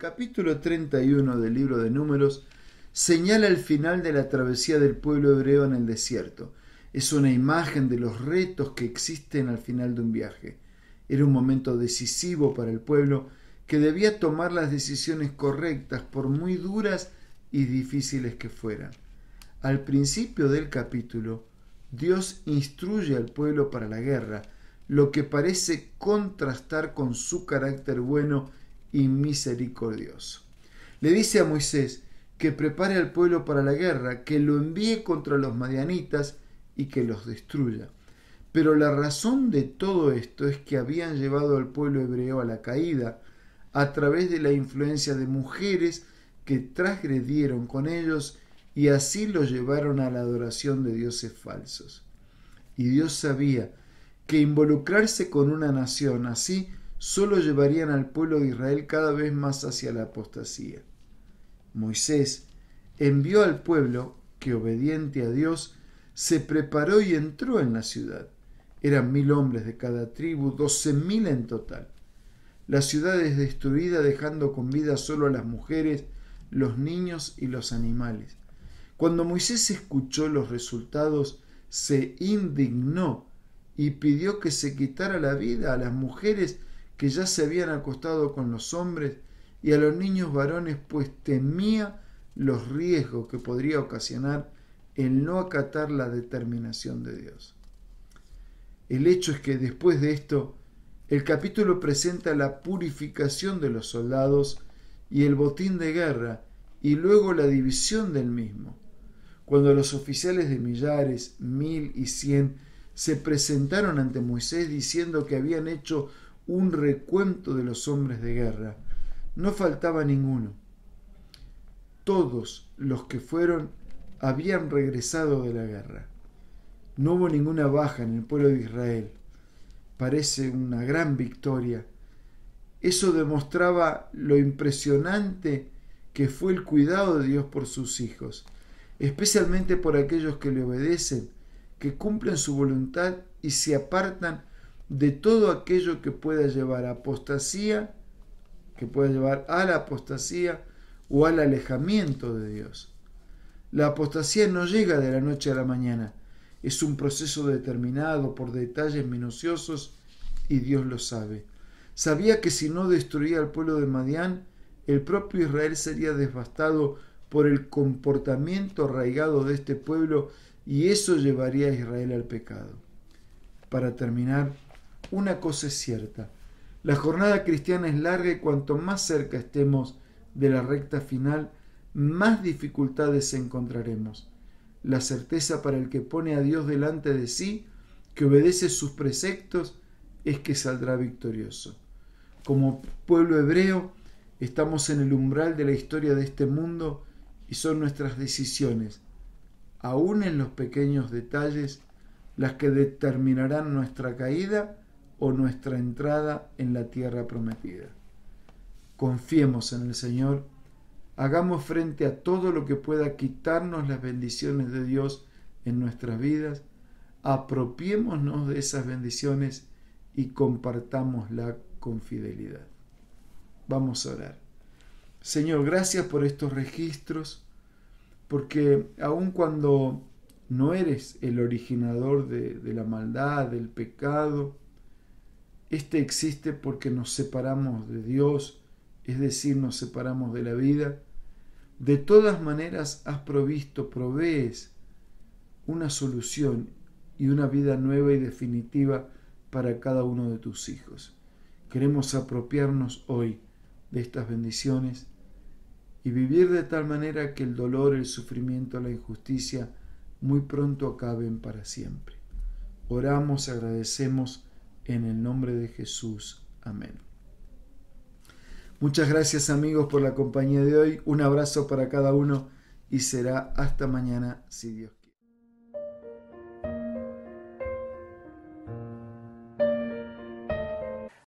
capítulo 31 del libro de Números señala el final de la travesía del pueblo hebreo en el desierto. Es una imagen de los retos que existen al final de un viaje. Era un momento decisivo para el pueblo que debía tomar las decisiones correctas por muy duras y difíciles que fueran. Al principio del capítulo, Dios instruye al pueblo para la guerra, lo que parece contrastar con su carácter bueno y misericordioso. Le dice a Moisés que prepare al pueblo para la guerra, que lo envíe contra los madianitas y que los destruya. Pero la razón de todo esto es que habían llevado al pueblo hebreo a la caída a través de la influencia de mujeres que transgredieron con ellos y así los llevaron a la adoración de dioses falsos. Y Dios sabía que involucrarse con una nación así solo llevarían al pueblo de Israel cada vez más hacia la apostasía. Moisés envió al pueblo que, obediente a Dios, se preparó y entró en la ciudad. Eran 1000 hombres de cada tribu, 12.000 en total. La ciudad es destruida, dejando con vida solo a las mujeres, los niños y los animales. Cuando Moisés escuchó los resultados, se indignó y pidió que se quitara la vida a las mujeres que ya se habían acostado con los hombres y a los niños varones, pues temía los riesgos que podría ocasionar el no acatar la determinación de Dios. El hecho es que después de esto, el capítulo presenta la purificación de los soldados y el botín de guerra, y luego la división del mismo. Cuando los oficiales de millares, 1000 y 100 se presentaron ante Moisés diciendo que habían hecho un recuento de los hombres de guerra, no faltaba ninguno. Todos los que fueron habían regresado de la guerra. No hubo ninguna baja en el pueblo de Israel. Parece una gran victoria. Eso demostraba lo impresionante que fue el cuidado de Dios por sus hijos, especialmente por aquellos que le obedecen, que cumplen su voluntad y se apartan de todo aquello que pueda llevar a apostasía, que pueda llevar a la apostasía o al alejamiento de Dios. La apostasía no llega de la noche a la mañana, es un proceso determinado por detalles minuciosos y Dios lo sabe. Sabía que si no destruía al pueblo de Madián, el propio Israel sería devastado por el comportamiento arraigado de este pueblo y eso llevaría a Israel al pecado. Para terminar, una cosa es cierta: la jornada cristiana es larga y cuanto más cerca estemos de la recta final, más dificultades encontraremos. La certeza para el que pone a Dios delante de sí, que obedece sus preceptos, es que saldrá victorioso. Como pueblo hebreo, estamos en el umbral de la historia de este mundo y son nuestras decisiones, aún en los pequeños detalles, las que determinarán nuestra caída o nuestra entrada en la tierra prometida. Confiemos en el Señor, hagamos frente a todo lo que pueda quitarnos las bendiciones de Dios en nuestras vidas, apropiémonos de esas bendiciones y compartámosla con fidelidad. Vamos a orar. Señor, gracias por estos registros, porque aun cuando no eres el originador de la maldad, del pecado, este existe porque nos separamos de Dios, es decir, nos separamos de la vida. De todas maneras has provisto, provees una solución y una vida nueva y definitiva para cada uno de tus hijos. Queremos apropiarnos hoy de estas bendiciones y vivir de tal manera que el dolor, el sufrimiento, la injusticia muy pronto acaben para siempre. Oramos, agradecemos en el nombre de Jesús. Amén. Muchas gracias, amigos, por la compañía de hoy. Un abrazo para cada uno y será hasta mañana si Dios quiere.